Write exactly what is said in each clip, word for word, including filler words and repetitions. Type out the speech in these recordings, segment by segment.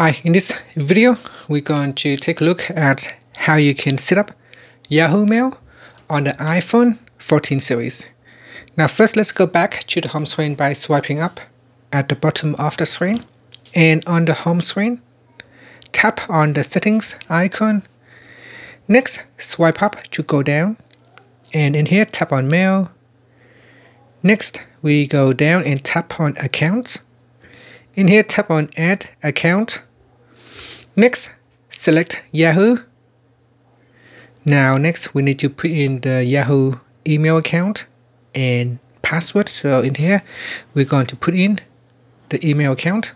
Hi, in this video, we're going to take a look at how you can set up Yahoo Mail on the iPhone fourteen series. Now first, let's go back to the home screen by swiping up at the bottom of the screen. And on the home screen, tap on the settings icon. Next, swipe up to go down. And in here, tap on Mail. Next, we go down and tap on Accounts. In here, tap on Add Account. Next, select Yahoo. Now next, we need to put in the Yahoo email account and password. So in here, we're going to put in the email account.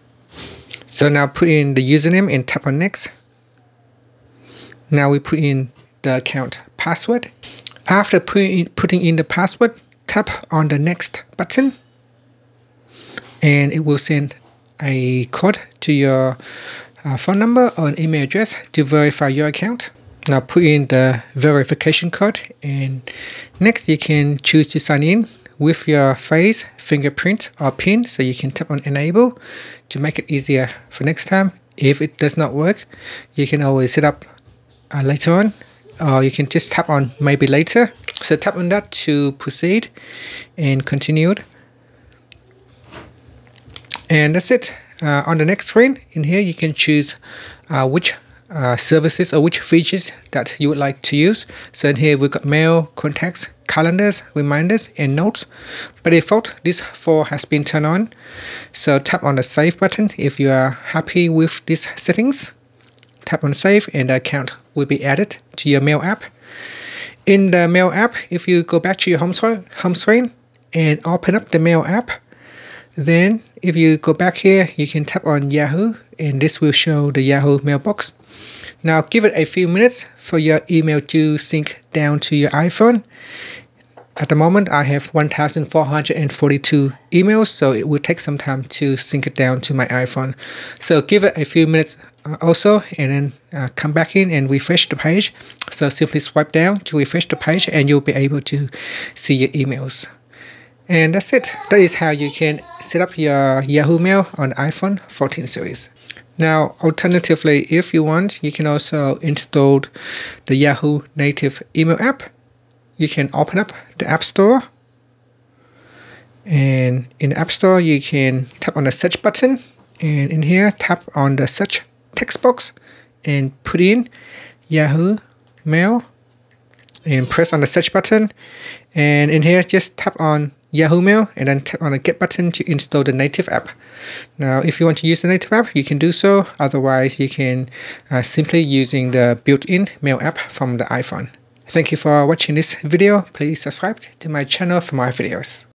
So now put in the username and tap on Next. Now we put in the account password. After put in, putting in the password, tap on the Next button, and it will send a code to your uh, phone number or an email address to verify your account. Now put in the verification code, and next you can choose to sign in with your face, fingerprint or PIN, so you can tap on Enable to make it easier for next time. If it does not work, you can always set up uh, later on, or you can just tap on Maybe Later. So tap on that to proceed and continue. And that's it. Uh, on the next screen, in here you can choose uh, which uh, services or which features that you would like to use. So in here we've got Mail, Contacts, Calendars, Reminders and Notes. By default, this four has been turned on. So tap on the Save button if you are happy with these settings. Tap on Save and the account will be added to your Mail app. In the Mail app, if you go back to your home screen, home screen and open up the Mail app, then if you go back here, you can tap on Yahoo and this will show the Yahoo mailbox. Now give it a few minutes for your email to sync down to your iPhone. At the moment, I have one thousand four hundred forty-two emails, so it will take some time to sync it down to my iPhone. So give it a few minutes also, and then uh, come back in and refresh the page. So simply swipe down to refresh the page and you'll be able to see your emails. And that's it. That is how you can set up your Yahoo Mail on the iPhone fourteen series. Now, alternatively, if you want, you can also install the Yahoo native email app. You can open up the App Store. And in the App Store, you can tap on the Search button. And in here, tap on the Search text box and put in Yahoo Mail. And press on the Search button. And in here, just tap on Yahoo Mail and then tap on the Get button to install the native app. Now if you want to use the native app, you can do so. Otherwise, you can uh, simply using the built-in Mail app from the iPhone. Thank you for watching this video. Please subscribe to my channel for more videos.